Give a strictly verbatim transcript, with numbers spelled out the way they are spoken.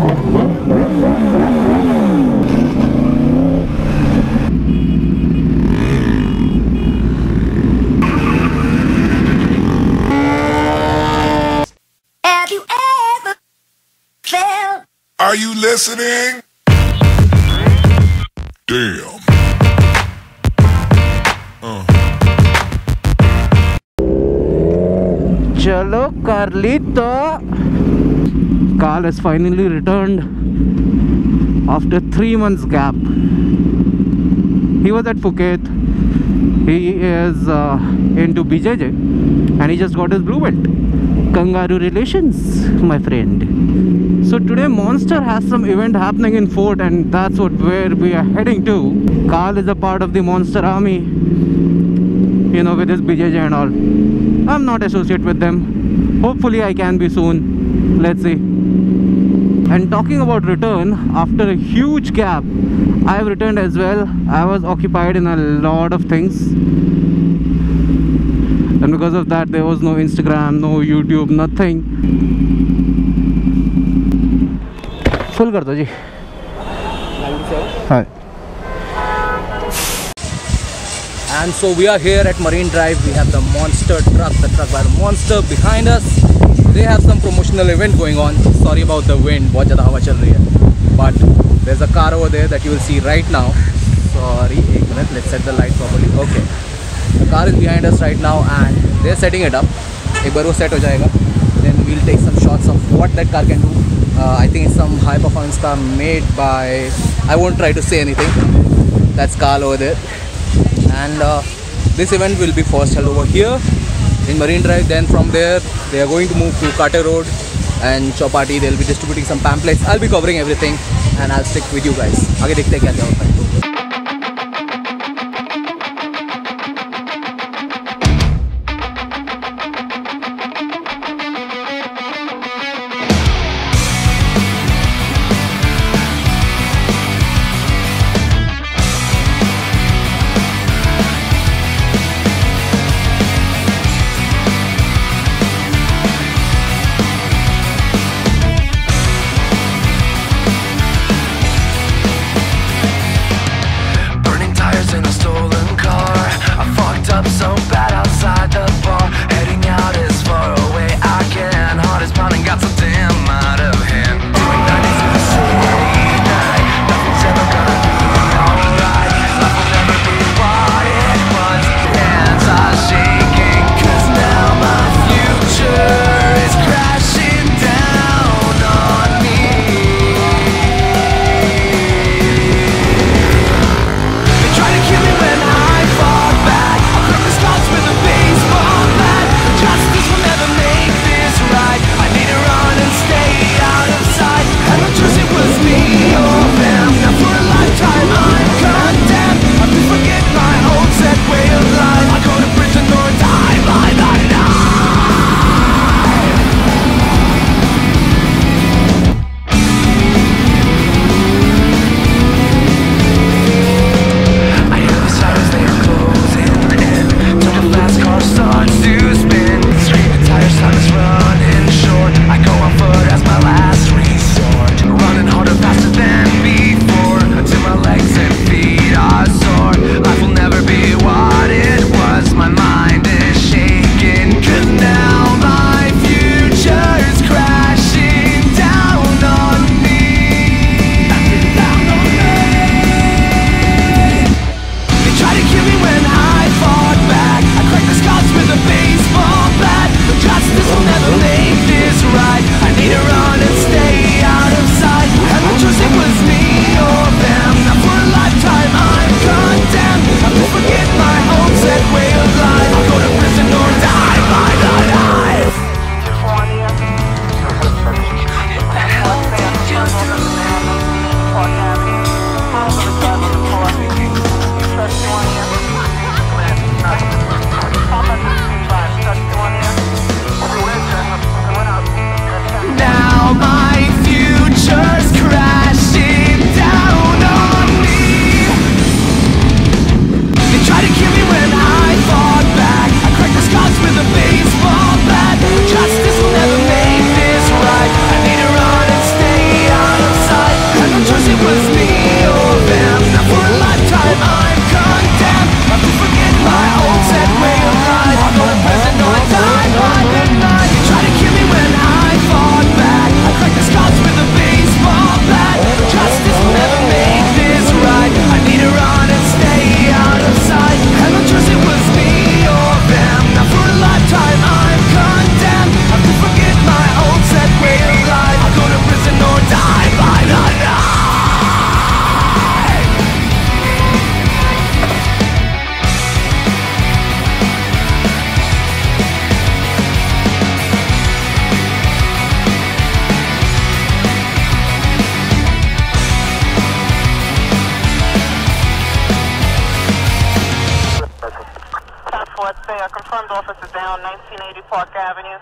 Have you ever felt? Are you listening? Damn. Uh. Chalo Carlito! Karl has finally returned after three months gap. He was at Phuket. He is uh, into B J J and he just got his blue belt. Kangaroo relations, my friend. So today Monster has some event happening in Fort, and that's what where we are heading to. Karl is a part of the Monster Army, you know, with his B J J and all. I'm not associated with them. Hopefully I can be soon. Let's see. And talking about return, after a huge gap, I have returned as well. I was occupied in a lot of things, and because of that there was no Instagram, no YouTube, nothing. Full कर दो जी। हाँ। And so we are here at Marine Drive. We have the Monster truck, the truck by the Monster behind us. They have some promotional event going on. Sorry about the wind. बहुत ज़्यादा हवा चल रही है. But there's a car over there that you will see right now. Sorry, एक minute. Let's set the light properly. Okay. The car is behind us right now, and they're setting it up. एक बार वो set हो जाएगा. Then we'll take some shots of what that car can do. Uh, I think it's some high performance car made by, I won't try to say anything. That's Karl over there. And uh, this event will be first held over here in Marine Drive. Then from there they are going to move to Carter Road and Chowpatty. They'll be distributing some pamphlets. I'll be covering everything and I'll stick with you guys. Aage dekhte hain kya kya hota hai. confirmed officer down nineteen eighty Park Avenue.